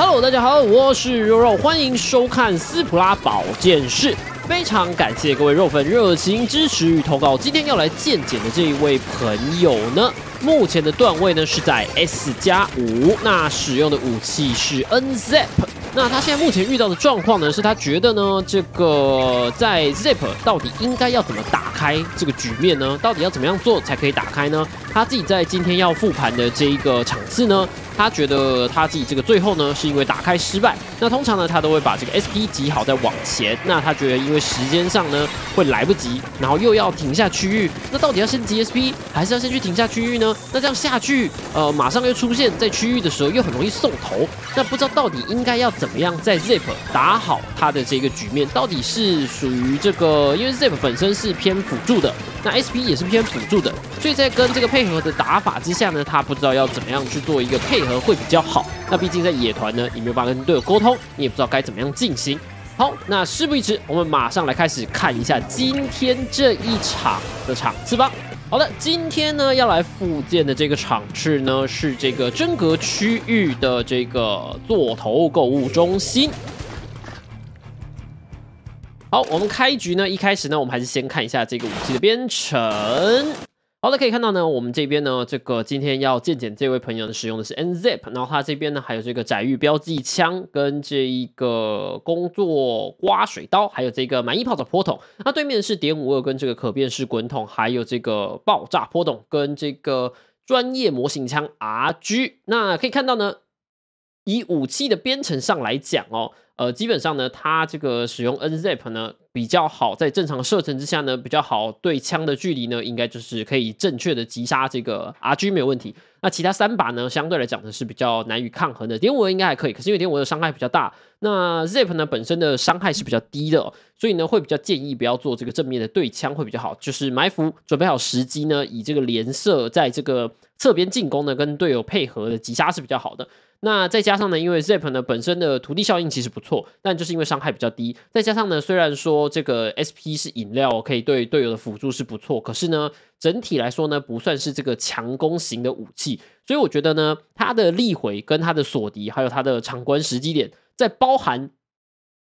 Hello， 大家好，我是肉肉，欢迎收看斯普拉保健室。非常感谢各位肉粉热情支持与投稿。今天要来健检的这一位朋友呢，目前的段位呢是在 S+5， 那使用的武器是 NZAP。那他现在目前遇到的状况呢，是他觉得呢，这个在 ZIP 到底应该要怎么打开这个局面呢？到底要怎么样做才可以打开呢？他自己在今天要复盘的这一个场次呢，他觉得他自己这个最后呢是因为打开失败。那通常呢，他都会把这个 SP 挤好再往前。那他觉得因为时间上呢会来不及，然后又要停下区域。那到底要先挤 SP 还是要先去停下区域呢？那这样下去，马上又出现在区域的时候又很容易送头。那不知道到底应该要怎么样在 ZIP 打好他的这个局面，到底是属于这个，因为 ZIP 本身是偏辅助的，那 SP 也是偏辅助的，所以在跟这个配合的打法之下呢，他不知道要怎么样去做一个配合会比较好。那毕竟在野团呢，也没有办法跟队友沟通，你也不知道该怎么样进行。好，那事不宜迟，我们马上来开始看一下今天这一场的场次吧。好的，今天呢要来复健的这个场次呢是这个真格区域的这个座头购物中心。好，我们开局呢一开始呢我们还是先看一下这个武器的编程。好的，可以看到呢我们这边呢这个今天要健检这位朋友呢使用的是 NZAP， 然后他这边呢还有这个窄域标记枪跟这一个工作刮水刀，还有这个满意泡澡坡桶。那对面是.52跟这个可变式滚筒，还有这个爆炸坡桶跟这个专业模型枪 RG。那可以看到呢，以武器的编程上来讲哦，基本上呢，它这个使用 NZAP 呢比较好，在正常射程之下呢比较好，对枪的距离呢应该就是可以正确的击杀这个 RG 没有问题。那其他三把呢相对来讲呢是比较难以抗衡的，.52应该还可以，可是因为.52的伤害比较大，那 ZAP 呢本身的伤害是比较低的，所以呢会比较建议不要做这个正面的对枪会比较好，就是埋伏准备好时机呢，以这个连射在这个侧边进攻呢跟队友配合的击杀是比较好的。那再加上呢，因为 ZAP 呢本身的土地效应其实不错，但就是因为伤害比较低，再加上呢，虽然说这个 SP 是饮料，可以对队友的辅助是不错，可是呢，整体来说呢，不算是这个强攻型的武器，所以我觉得呢，它的力回跟它的锁敌，还有它的场观时机点，在包含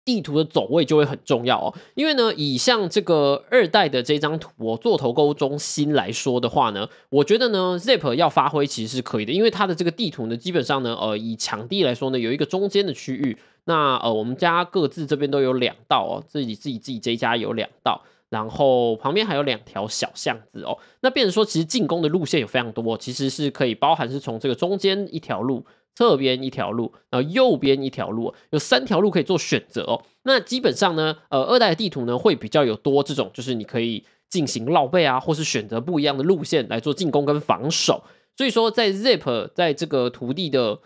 地图的走位就会很重要哦。因为呢，以像这个2代的这张图哦，座头沟中心来说的话呢，我觉得呢 ZAP 要发挥其实是可以的，因为它的这个地图呢，基本上呢，以场地来说呢，有一个中间的区域，那我们家各自这边都有2道哦，自己这一家有2道。然后旁边还有2条小巷子哦，那变成说其实进攻的路线有非常多，其实是可以包含是从这个中间一条路、侧边一条路，然后右边一条路，有3条路可以做选择哦。那基本上呢，2代的地图呢会比较有多这种，就是你可以进行绕背啊，或是选择不一样的路线来做进攻跟防守。所以说在 ZIP 在这个土地的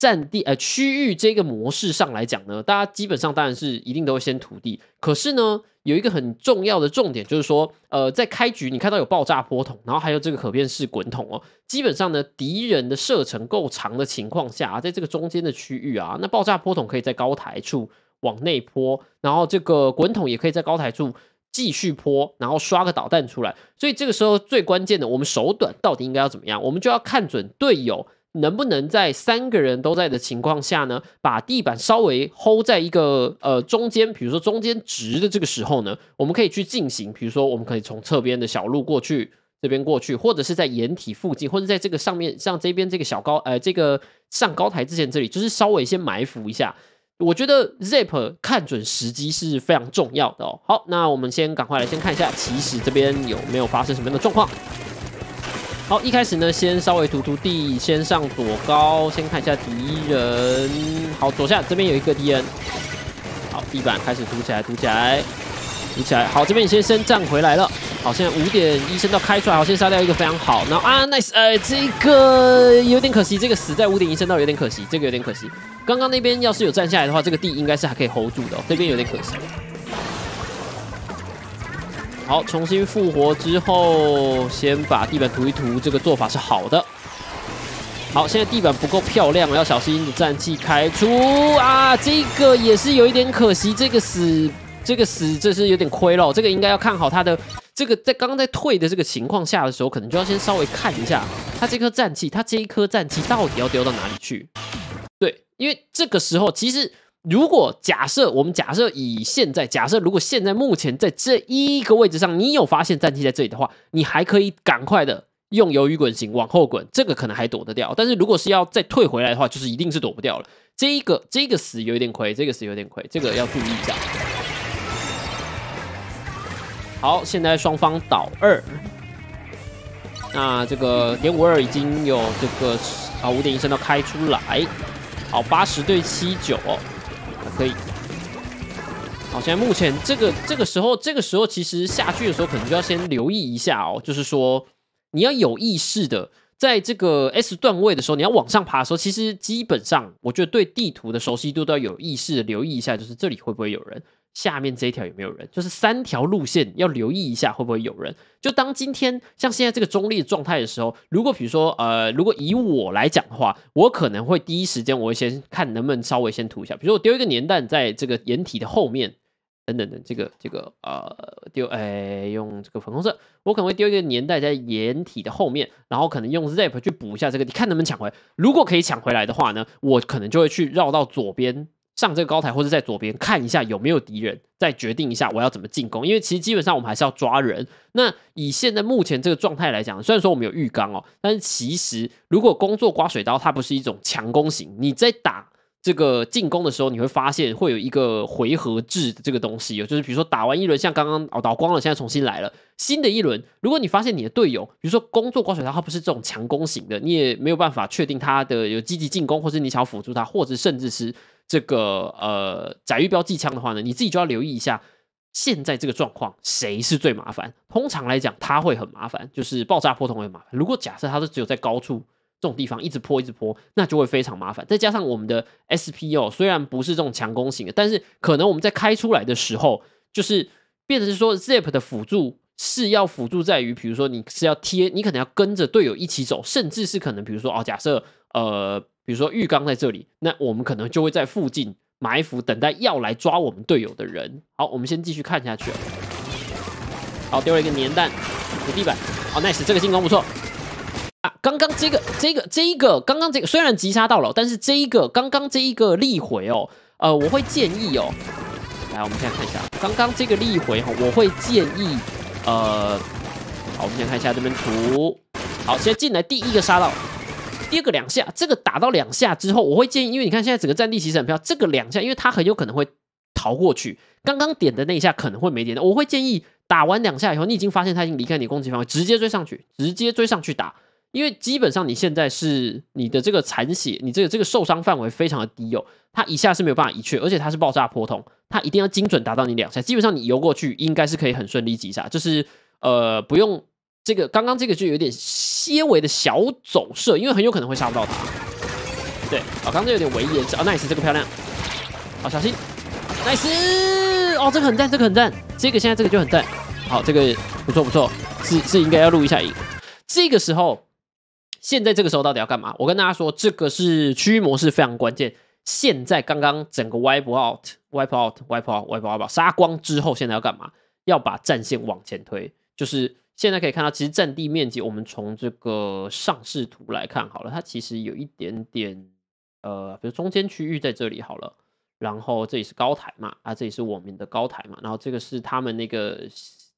战地区域这个模式上来讲呢，大家基本上当然是一定都会先土地，可是呢有一个很重要的重点就是说，在开局你看到有爆炸坡桶，然后还有这个可变式滚筒哦，基本上呢敌人的射程够长的情况下啊，在这个中间的区域啊，那爆炸坡桶可以在高台处往内坡，然后这个滚筒也可以在高台处继续泼，然后刷个导弹出来。所以这个时候最关键的，我们手短到底应该要怎么样，我们就要看准队友能不能在3个人都在的情况下呢，把地板稍微 hold 在一个中间，比如说中间值的这个时候呢，我们可以去进行，比如说我们可以从侧边的小路过去，这边过去，或者是在掩体附近，或者在这个上面，像这边这个小高这个上高台之前这里，就是稍微先埋伏一下。我觉得 ZAP 看准时机是非常重要的哦。好，那我们先赶快来先看一下，其实这边有没有发生什么样的状况。好，一开始呢，先稍微涂涂地，先上左高，先看一下敌人。好，左下这边有一个敌人。好，地板开始涂起来，涂起来，涂起来。好，这边你先先站回来了。好，现在5.1升到开出来，好，先杀掉一个非常好。然后啊 ，nice， 这个有点可惜，这个死在5.1升到有点可惜，这个有点可惜。刚刚那边要是有站下来的话，这个地应该是还可以 hold 住的哦，这边有点可惜。好，重新复活之后，先把地板涂一涂，这个做法是好的。好，现在地板不够漂亮，要小心战气开出啊！这个也是有一点可惜，这个死，这是有点亏了。这个应该要看好他的这个在刚刚在退的这个情况下的时候，可能就要先稍微看一下他这颗战气到底要丢到哪里去。对，因为这个时候其实如果假设以现在如果现在目前在这一个位置上你有发现战机在这里的话，你还可以赶快的用鱿鱼滚型往后滚，这个可能还躲得掉，但是如果是要再退回来的话，就是一定是躲不掉了。这个死有点亏，这个要注意一下。好，现在双方倒二，那这个052已经有这个啊5.1 声道开出来，好80对79，可以。好，现在目前这个时候其实下去的时候可能就要先留意一下哦，就是说。你要有意识的，在这个 S 段位的时候，你要往上爬的时候，其实基本上，我觉得对地图的熟悉度都要有意识的留意一下，就是这里会不会有人，下面这一条有没有人，就是三条路线要留意一下会不会有人。就当今天像现在这个中立的状态的时候，如果比如说如果以我来讲的话，我可能会第一时间我会先看能不能稍微先涂一下，比如说我丢一个粘弹在这个掩体的后面。等等等，这个用这个粉红色，我可能会丢一个年代在掩体的后面，然后可能用 ZAP 去补一下这个，你看能不能抢回来？如果可以抢回来的话呢，我可能就会去绕到左边上这个高台，或者在左边看一下有没有敌人，再决定一下我要怎么进攻。因为其实基本上我们还是要抓人。那以现在目前这个状态来讲，虽然说我们有浴缸哦，但是其实如果工作刮水刀，它不是一种强攻型，你在打。这个进攻的时候，你会发现会有一个回合制的这个东西，就是比如说打完一轮，像刚刚倒光了，现在重新来了新的一轮。如果你发现你的队友，比如说工作刮水刀，他不是这种强攻型的，你也没有办法确定他的有积极进攻，或是你想要辅助他，或者甚至是这个载誉标记枪的话呢，你自己就要留意一下。现在这个状况，谁是最麻烦？通常来讲，他会很麻烦，就是爆炸破筒会很麻烦。如果假设他是只有在高处。这种地方一直泼，那就会非常麻烦。再加上我们的 SP 哦，虽然不是这种强攻型的，但是可能我们在开出来的时候，就是变成是说 ZIP 的辅助是要辅助在于，比如说你是要贴，你可能要跟着队友一起走，甚至是可能比如说假设比如说浴缸在这里，那我们可能就会在附近埋伏，等待要来抓我们队友的人。好，我们先继续看下去。好，丢了一个粘弹，补地板。好 ，nice， 这个进攻不错。啊，刚刚这个虽然击杀到了，但是刚刚这一个立回哦，我会建议哦，来我们现在看一下刚刚这个立回哈、哦，我会建议好，我们先看一下这边图，好，现在进来第一个杀到，第二个两下，这个打到两下之后，我会建议，因为你看现在整个战地其实很漂亮，这个两下，因为它很有可能会逃过去，刚刚点的那一下可能会没点到，我会建议打完两下以后，你已经发现他已经离开你的攻击范围，直接追上去打。因为基本上你现在是你的这个残血，你这个受伤范围非常的低哦，它一下是没有办法一去，而且它是爆炸波筒，它一定要精准达到你两下。基本上你游过去应该是可以很顺利击杀，就是不用这个刚刚这个就有点些微的小走射，因为很有可能会杀不到它。对，哦，刚刚有点危言啊 ，nice， 这个漂亮，好小心 ，nice， 哦，这个很赞，现在这个就很赞，好，这个不错，是应该要录一下影，这个时候。现在这个时候到底要干嘛？我跟大家说，这个是区域模式非常关键。现在刚刚整个 wipe out 杀光之后，现在要干嘛？要把战线往前推。就是现在可以看到，其实占地面积，我们从这个上视图来看好了，它其实有一点点比如中间区域在这里好了，然后这里是高台嘛，啊，这里是我们的高台嘛，然后这个是他们那个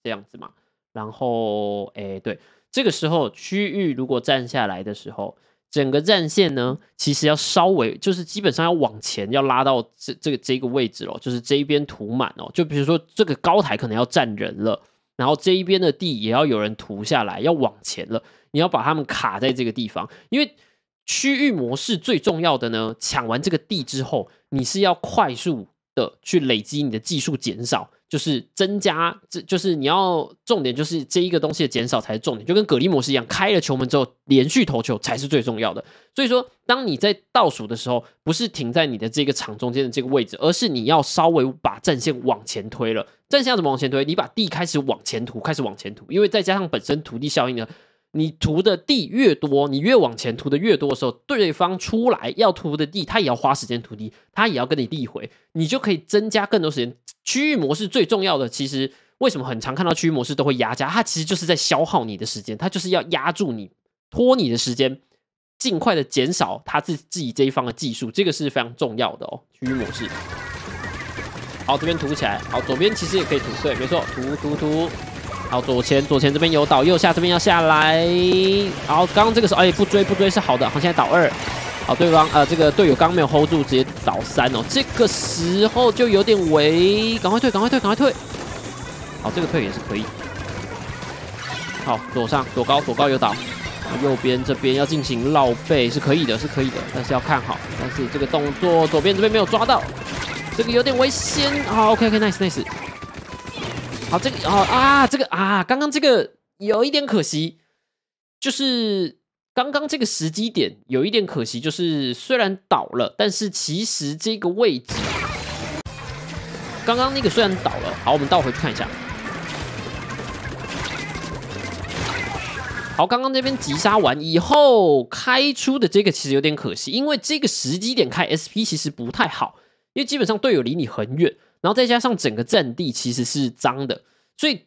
这样子嘛，然后对。这个时候区域如果站下来的时候，整个战线呢，其实要稍微就是基本上要往前，要拉到这个位置咯，就是这一边涂满哦。就比如说这个高台可能要站人了，然后这一边的地也要有人涂下来，要往前了。你要把他们卡在这个地方，因为区域模式最重要的呢，抢完这个地之后，你是要快速的去累积你的技术减少。就是增加，就是你要重点就是这一个东西的减少才是重点，就跟蛤蜊模式一样，开了球门之后连续投球才是最重要的。所以说，当你在倒数的时候，不是停在你的这个场中间的这个位置，而是你要稍微把战线往前推了。战线要怎么往前推？你把地开始往前涂，因为再加上本身土地效应呢，你涂的地越多，你越往前涂的越多的时候，对方出来要涂的地，他也要花时间涂地，他也要跟你立回，你就可以增加更多时间。区域模式最重要的，其实为什么很常看到区域模式都会压价，它其实就是在消耗你的时间，它就是要压住你，拖你的时间，尽快的减少他自己这一方的技术，这个是非常重要的哦。区域模式，好，这边涂起来，好，左边其实也可以涂，对，没错，涂。 好，左前这边有倒，右下这边要下来。好，刚刚这个时候，哎，不追是好的。好，现在倒2。好，对方这个队友刚没有 hold 住，直接倒3哦。这个时候就有点危，赶快退。好，这个退也是可以。好，左上左高有倒，右边这边要进行绕背是可以的，但是要看好。但是这个动作左边这边没有抓到，这个有点危险。好 ，OK，nice。好，这个刚刚这个有一点可惜，就是刚刚这个时机点有一点可惜，就是虽然倒了，但是其实这个位置，刚刚那个虽然倒了，好，我们倒回去看一下。好，刚刚这边击杀完以后开出的这个其实有点可惜，因为这个时机点开 SP 其实不太好，因为基本上队友离你很远。 然后再加上整个战地其实是脏的，所以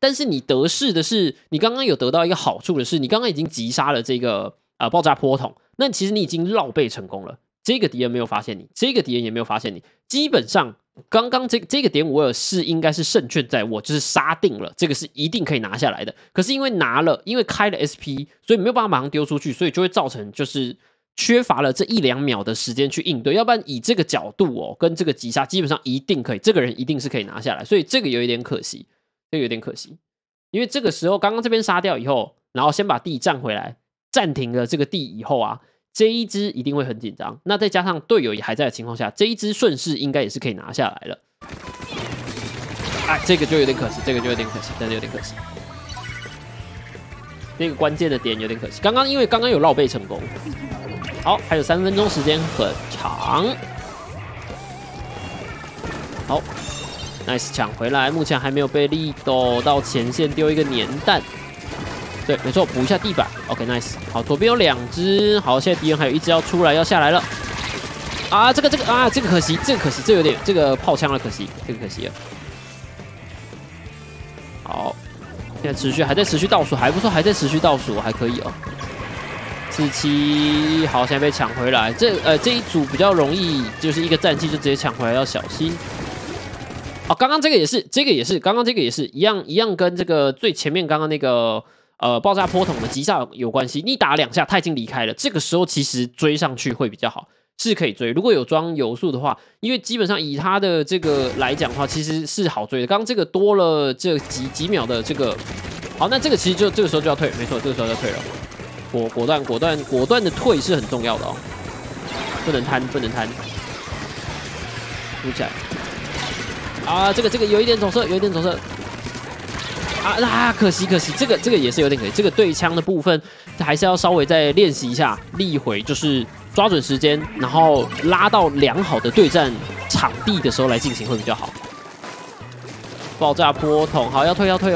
但是你得势的是，你刚刚有得到一个好处的是，你刚刚已经击杀了这个爆炸坡桶，那其实你已经绕背成功了，这个敌人没有发现你，这个敌人也没有发现你，基本上刚刚这个点52是应该是胜券在握，就是杀定了，这个是一定可以拿下来的。可是因为拿了，因为开了 SP， 所以没有办法马上丢出去，所以就会造成就是。 缺乏了这1-2秒的时间去应对，要不然以这个角度哦，跟这个击杀基本上一定可以，这个人一定是可以拿下来，所以这个有一点可惜，因为这个时候刚刚这边杀掉以后，然后先把地占回来，暂停了这个地以后啊，这一只一定会很紧张，那再加上队友也还在的情况下，这一只顺势应该也是可以拿下来了。哎，这个就有点可惜，那个关键的点有点可惜，因为刚刚有绕背成功。 好，还有3分钟时间，很长。好 ，nice 抢回来，目前还没有被力斗到前线，丢一个粘弹。对，没错，补一下地板。OK，nice。好，左边有2只，好，现在敌人还有1只要出来，要下来了。啊，这个可惜，这有点这个炮枪了，可惜，了。好，现在还在持续倒数，还不错，还可以哦。 47，好，现在被抢回来。这一组比较容易，就是一个战绩就直接抢回来，要小心。哦，刚刚这个也是，一样跟这个最前面刚刚那个爆炸坡桶的击杀有关系。你打2下，他已经离开了，这个时候其实追上去会比较好，是可以追。如果有装游速的话，因为基本上以他的这个来讲的话，其实是好追的。刚刚这个多了这几秒的这个，好，那这个其实就这个时候就要退，没错，这个时候就要退了。 果断的退是很重要的哦，不能贪，撸起来啊！这个有一点走色，啊！可惜，这个也是有点可惜。这个对枪的部分还是要稍微再练习一下，立回就是抓准时间，然后拉到良好的对战场地的时候来进行会比较好。爆炸坡桶，好，要退哦，这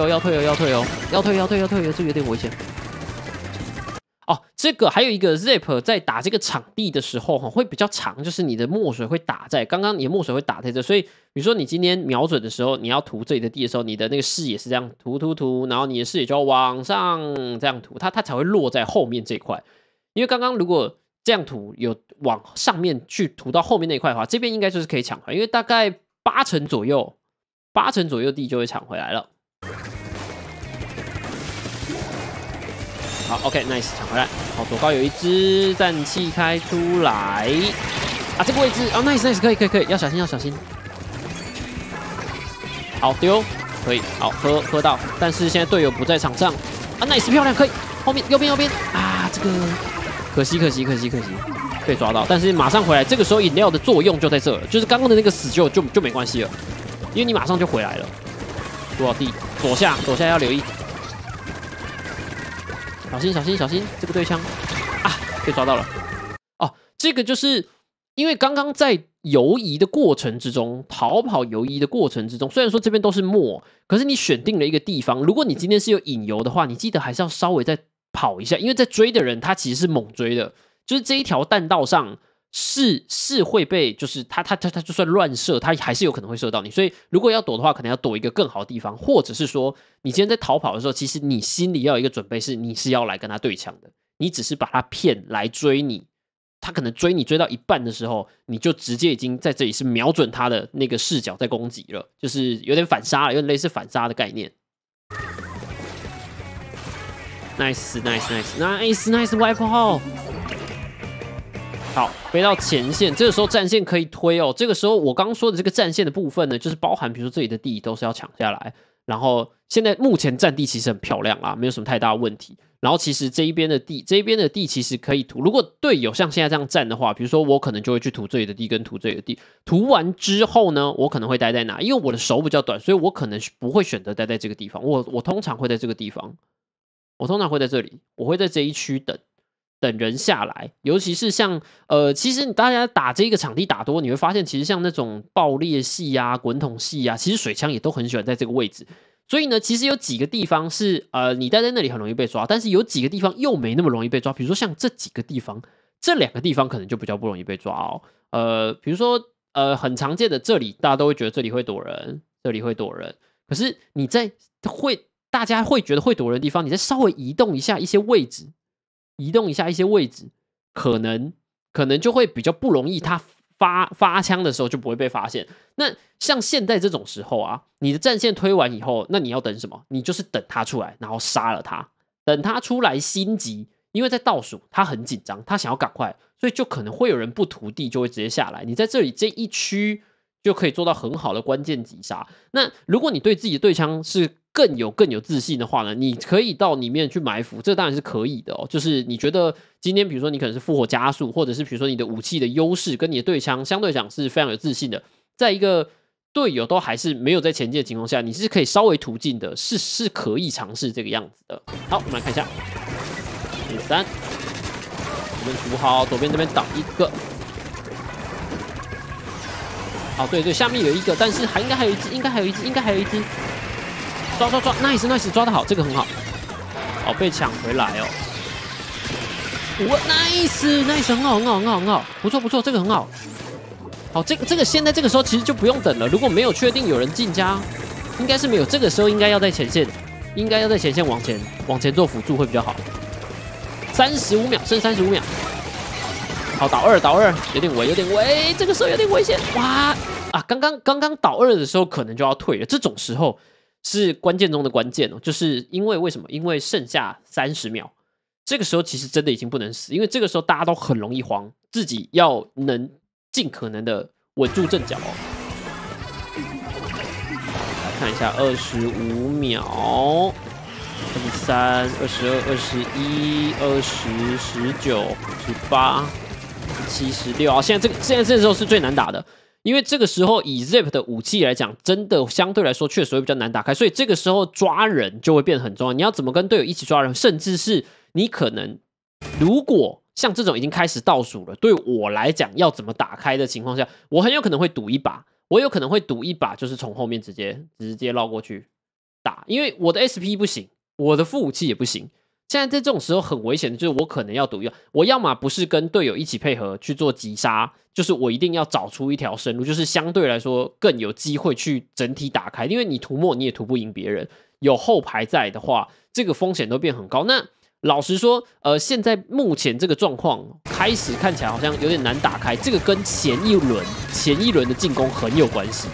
个有点危险。 哦，这个还有一个 ZIP 在打这个场地的时候，会比较长，就是你的墨水会打在这，所以比如说你今天瞄准的时候，你要涂这里的地的时候，你的那个视野是这样涂，然后你的视野就要往上这样涂，它才会落在后面这块。因为刚刚如果这样涂，有往上面去涂到后面那一块的话，这边应该就是可以抢回来，因为大概八成左右地就会抢回来了。 好 ，OK，nice， 抢回来。好，左高有1只，战器开出来。啊，这个位置啊 ，nice，nice， 可以，要小心。好丢，可以，好喝到。但是现在队友不在场上。啊 ，nice， 漂亮，可以。后面右边啊，这个可惜，可以抓到。但是马上回来，这个时候饮料的作用就在这了，就是刚刚的那个死就没关系了，因为你马上就回来了。多少地？左下要留意。 小心！这个对枪啊，被抓到了。哦，这个就是因为刚刚在游移的过程之中，逃跑游移的过程之中，虽然说这边都是墨，可是你选定了一个地方。如果你今天是有引游的话，你记得还是要稍微再跑一下，因为在追的人他其实是猛追的，就是这一条弹道上是会被，就是他就算乱射，他还是有可能会射到你。所以如果要躲的话，可能要躲一个更好的地方，或者是说。 你今天在逃跑的时候，其实你心里要有一个准备，是你是要来跟他对枪的，你只是把他骗来追你，他可能追你追到一半的时候，你就直接已经在这里是瞄准他的那个视角在攻击了，就是有点反杀，有点类似反杀的概念。Nice wipe out。好，飞到前线，这个时候战线可以推哦。这个时候我刚说的这个战线的部分呢，就是包含比如说这里的地都是要抢下来，然后现在目前战地其实很漂亮啦，没有什么太大的问题。然后其实这一边的地其实可以涂，如果队友像现在这样站的话，比如说我可能就会去涂这里的地跟涂这里的地，涂完之后呢，我可能会待在哪？因为我的手比较短，所以我可能不会选择待在这个地方，我通常会在这个地方。我通常会在这里，我会在这一区等人下来，尤其是像其实大家打这个场地打多，你会发现其实像那种爆裂系啊、滚筒系啊，其实水枪也都很喜欢在这个位置。所以呢，其实有几个地方是你待在那里很容易被抓，但是有几个地方又没那么容易被抓，比如说像这几个地方，这两个地方可能就比较不容易被抓哦。比如说很常见的这里，大家都会觉得这里会躲人，这里会躲人，可是你在会。大家会觉得会躲人的地方，你再稍微移动一下一些位置，可能就会比较不容易，他发枪的时候就不会被发现。那像现在这种时候啊，你的战线推完以后，那你要等什么？你就是等他出来，然后杀了他，等他出来心急，因为在倒数，他很紧张，他想要赶快，所以就可能会有人不涂地，就会直接下来。你在这里这一区就可以做到很好的关键击杀。那如果你对自己的对枪是更有自信的话呢，你可以到里面去埋伏，这当然是可以的哦。就是你觉得今天比如说你可能是复活加速，或者是比如说你的武器的优势跟你的对枪相对讲是非常有自信的，在一个队友都还是没有在前进的情况下，你是可以稍微突进的，是可以尝试这个样子的。好，我们来看一下，1、3，我们涂好左边这边挡一个。好，对，下面有一个，但是还应该还有一只。抓 nice 抓得好，这个很好，好被抢回来哦。我 nice 很好，不错，这个很好。好，这个现在这个时候其实就不用等了，如果没有确定有人进家，应该是没有，这个时候应该要在前线，往前做辅助会比较好。35秒，剩35秒。好，倒二，有点危，这个时候有点危险，哇啊！刚刚倒二的时候可能就要退了，这种时候。是关键中的关键哦，就是为什么？因为剩下30秒，这个时候其实真的已经不能死，因为这个时候大家都很容易慌，自己要能尽可能的稳住阵脚哦。来看一下25秒，23、22、21、20、19、18、17、16啊！现在这时候是最难打的。因为这个时候以 ZIP 的武器来讲，真的相对来说确实会比较难打开，所以这个时候抓人就会变得很重要。你要怎么跟队友一起抓人，甚至是你可能如果像这种已经开始倒数了，对我来讲要怎么打开的情况下，我很有可能会赌一把，就是从后面直接绕过去打，因为我的 SP 不行，我的副武器也不行。现在在这种时候很危险的就是我可能要赌一把，我要么不是跟队友一起配合去做击杀，就是我一定要找出一条生路，就是相对来说更有机会去整体打开，因为你涂抹你也涂不赢别人，有后排在的话，这个风险都变很高。那老实说，现在目前这个状况开始看起来好像有点难打开，这个跟前一轮的进攻很有关系。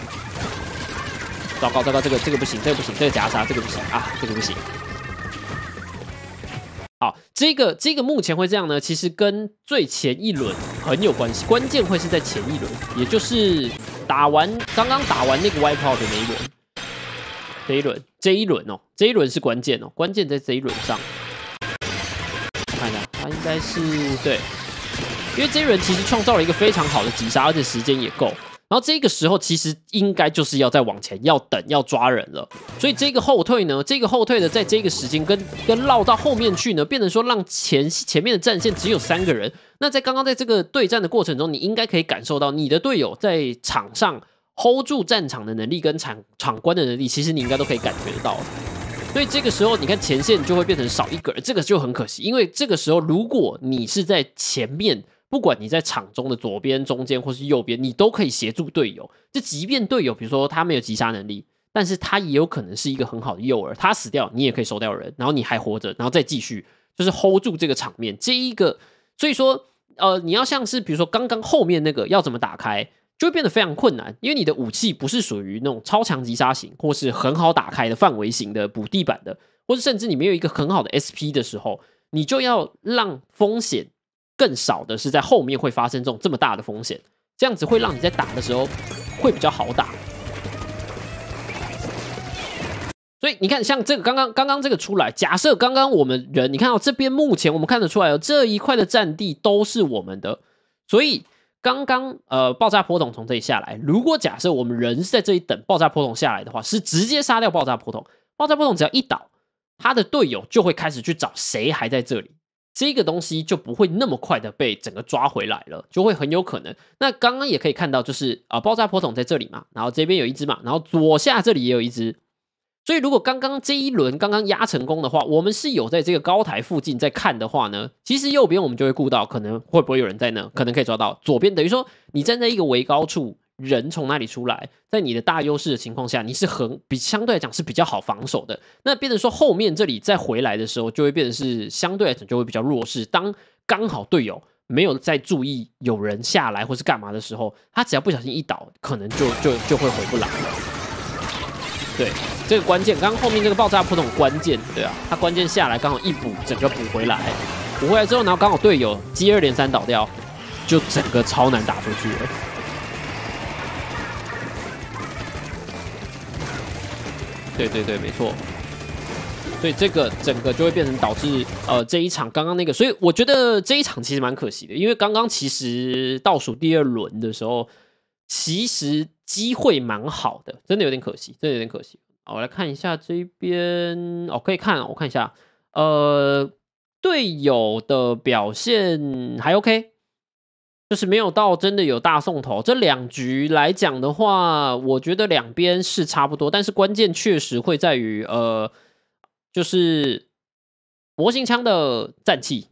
糟糕，这个不行，这个夹杀这个不行啊，这个不行。好，这个目前会这样呢，其实跟最前一轮很有关系，关键会是在前一轮，也就是刚刚打完那个 wipeout 的那一轮，这一轮哦，这一轮是关键哦，关键在这一轮上。看一下，它应该是对，因为这一轮其实创造了一个非常好的击杀，而且时间也够。然后这个时候其实应该就是要再往前，要等，要抓人了。所以这个后退呢，这个后退的在这个时间跟绕到后面去呢，变成说让前面的战线只有3个人。那在刚刚在这个对战的过程中，你应该可以感受到你的队友在场上 hold 住战场的能力跟场观的能力，其实你应该都可以感觉得到。所以这个时候你看前线就会变成少1个人，这个就很可惜，因为这个时候如果你是在前面。不管你在场中的左边、中间或是右边，你都可以协助队友。就即便队友比如说他没有击杀能力，但是他也有可能是一个很好的诱饵，他死掉你也可以收掉人，然后你还活着，然后再继续。就是 hold 住这个场面。这一个，所以说，你要像是比如说刚刚后面那个要怎么打开，就会变得非常困难，因为你的武器不是属于那种超强击杀型，或是很好打开的范围型的补地板的，或是甚至你没有一个很好的 SP 的时候，你就要让风险更少的是在后面会发生这么大的风险，这样子会让你在打的时候会比较好打。所以你看，像这个刚刚这个出来，假设刚刚我们人，你看到这边目前我们看得出来，这一块的占地都是我们的，所以刚刚爆炸波筒从这里下来，如果假设我们人是在这里等爆炸波筒下来的话，是直接杀掉爆炸波筒。爆炸波筒只要一倒，他的队友就会开始去找谁还在这里，这个东西就不会那么快的被整个抓回来了，就会很有可能。那刚刚也可以看到，就是爆炸波筒在这里嘛，然后这边有一只嘛，然后左下这里也有一只。所以如果刚刚这一轮刚刚压成功的话，我们是有在这个高台附近在看的话呢，其实右边我们就会顾到可能会不会有人在那，可能可以抓到左边，等于说你站在一个微高处，人从那里出来，在你的大优势的情况下，你是相对来讲是比较好防守的。那变成说后面这里再回来的时候，就会变成是相对来讲就会比较弱势。当刚好队友没有在注意有人下来或是干嘛的时候，他只要不小心一倒，可能就会回不来了。对，这个关键，刚刚后面这个爆炸波筒关键，对啊，它关键下来刚好一补，整个补回来，补回来之后，然后刚好队友接二连三倒掉，就整个超难打出去了。对对对，没错。所以这个整个就会变成导致这一场刚刚那个，所以我觉得这一场其实蛮可惜的，因为刚刚其实倒数第二轮的时候，其实机会蛮好的，真的有点可惜，真的有点可惜。好，我来看一下这边，哦，可以看，我看一下，队友的表现还 OK， 就是没有到真的有大送头。这两局来讲的话，我觉得两边是差不多，但是关键确实会在于就是模型枪的战绩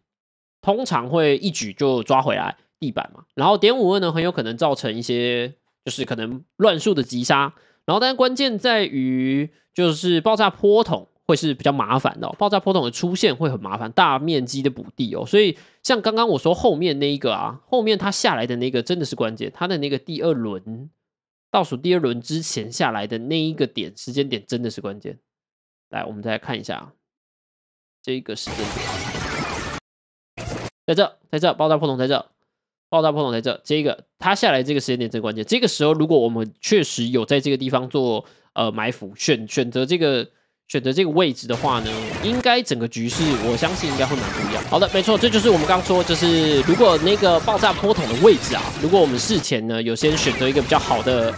通常会一举就抓回来地板嘛，然后.52呢很有可能造成一些。就是可能乱数的击杀，然后但关键在于就是爆炸波筒会是比较麻烦的，爆炸波筒的出现会很麻烦，大面积的补地所以像刚刚我说后面那一个啊，后面他下来的那个真的是关键，他的那个第二轮倒数第二轮之前下来的那一个点时间点真的是关键。来，我们再来看一下这个时间点，在这爆炸波筒在这。爆炸波筒在这，这个他下来这个时间点真关键。这个时候，如果我们确实有在这个地方做埋伏，选择这个位置的话呢，应该整个局势我相信应该会蛮不一样。好的，没错，这就是我们刚刚说，就是如果那个爆炸波筒的位置啊，如果我们事前呢有先选择一个比较好的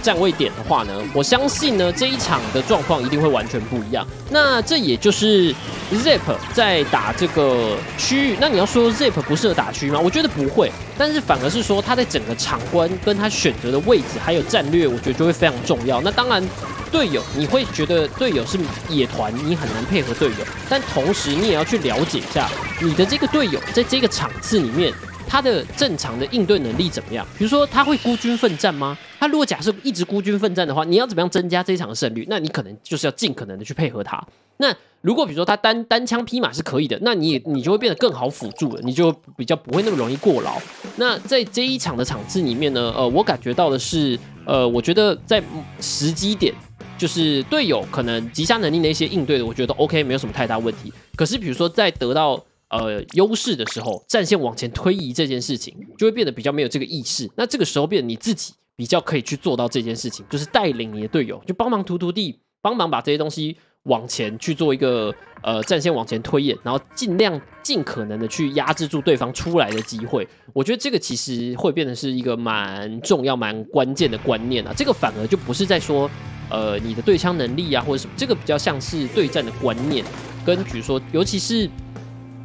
站位点的话呢，我相信呢这一场的状况一定会完全不一样。那这也就是 ZAP 在打这个区域。那你要说 ZAP 不适合打区吗？我觉得不会，但是反而是说他在整个场观跟他选择的位置还有战略，我觉得就会非常重要。那当然队友你会觉得队友是野团，你很难配合队友，但同时你也要去了解一下你的这个队友在这个场次里面。他的正常的应对能力怎么样？比如说他会孤军奋战吗？他如果假设一直孤军奋战的话，你要怎么样增加这一场的胜率？那你可能就是要尽可能的去配合他。那如果比如说他单枪匹马是可以的，那你就会变得更好辅助了，你就比较不会那么容易过劳。那在这一场的场次里面呢，我感觉到的是，我觉得在时机点。就是队友可能击杀能力的一些应对的，我觉得 OK， 没有什么太大问题。可是比如说在得到优势的时候，战线往前推移这件事情，就会变得比较没有这个意识。那这个时候变得你自己比较可以去做到这件事情，就是带领你的队友，就帮忙涂地，帮忙把这些东西往前去做一个战线往前推演，然后尽可能的去压制住对方出来的机会。我觉得这个其实会变得是一个蛮重要、蛮关键的观念啊。这个反而就不是在说。你的对枪能力啊，或者什么，这个比较像是对战的观念，跟比如说，尤其是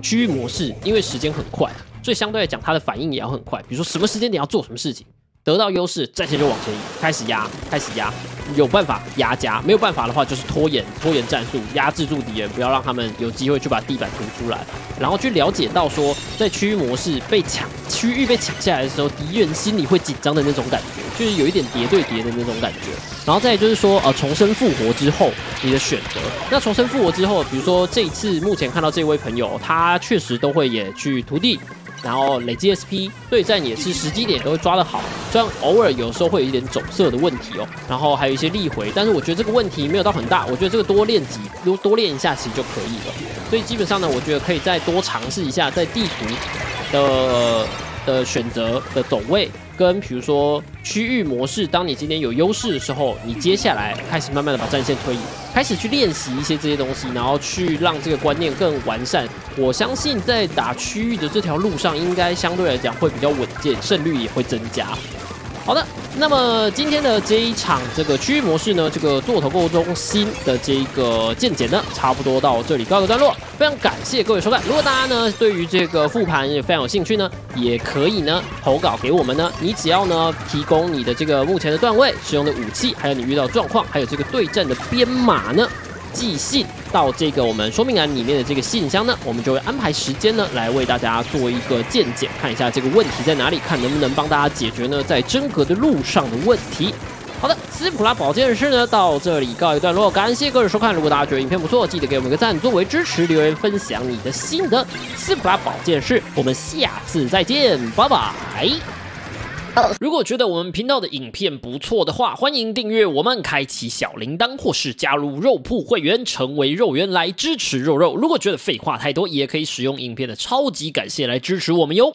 区域模式，因为时间很快，所以相对来讲，它的反应也要很快。比如说，什么时间点要做什么事情，得到优势，战线就往前移，开始压，有办法压夹，没有办法的话，就是拖延战术，压制住敌人，不要让他们有机会去把地板突出来，然后去了解到说，在区域模式被抢，区域被抢下来的时候，敌人心里会紧张的那种感觉。就是有一点叠对叠的那种感觉。然后再就是说，重生复活之后你的选择。那重生复活之后，比如说这一次目前看到这位朋友，他确实都会也去徒弟。 然后累积 SP， 对战也是时机点都会抓得好，虽然偶尔有时候会有一点走色的问题哦，然后还有一些力回，但是我觉得这个问题没有到很大，我觉得这个多练一下其实就可以了。所以基本上呢，我觉得可以再多尝试一下在地图的选择的走位，跟比如说区域模式，当你今天有优势的时候，你接下来开始慢慢的把战线推移，开始去练习一些这些东西，然后去让这个观念更完善。 我相信在打区域的这条路上，应该相对来讲会比较稳健，胜率也会增加。好的，那么今天的这一场这个区域模式呢，这个座头购物中心的这个见解呢，差不多到这里告一个段落。非常感谢各位收看，如果大家呢对于这个复盘也非常有兴趣呢，也可以呢投稿给我们呢，你只要呢提供你的这个目前的段位、使用的武器，还有你遇到的状况，还有这个对战的编码呢。 寄信到这个我们说明栏里面的这个信箱呢，我们就会安排时间呢，来为大家做一个见解，看一下这个问题在哪里，看能不能帮大家解决呢，在真格的路上的问题。好的，斯普拉保健室呢到这里告一段落，感谢各位收看。如果大家觉得影片不错，记得给我们一个赞作为支持，留言分享你的心得。斯普拉保健室，我们下次再见，拜拜。 如果觉得我们频道的影片不错的话，欢迎订阅我们，开启小铃铛，或是加入肉铺会员，成为肉员来支持肉肉。如果觉得废话太多，也可以使用影片的超级感谢来支持我们哟。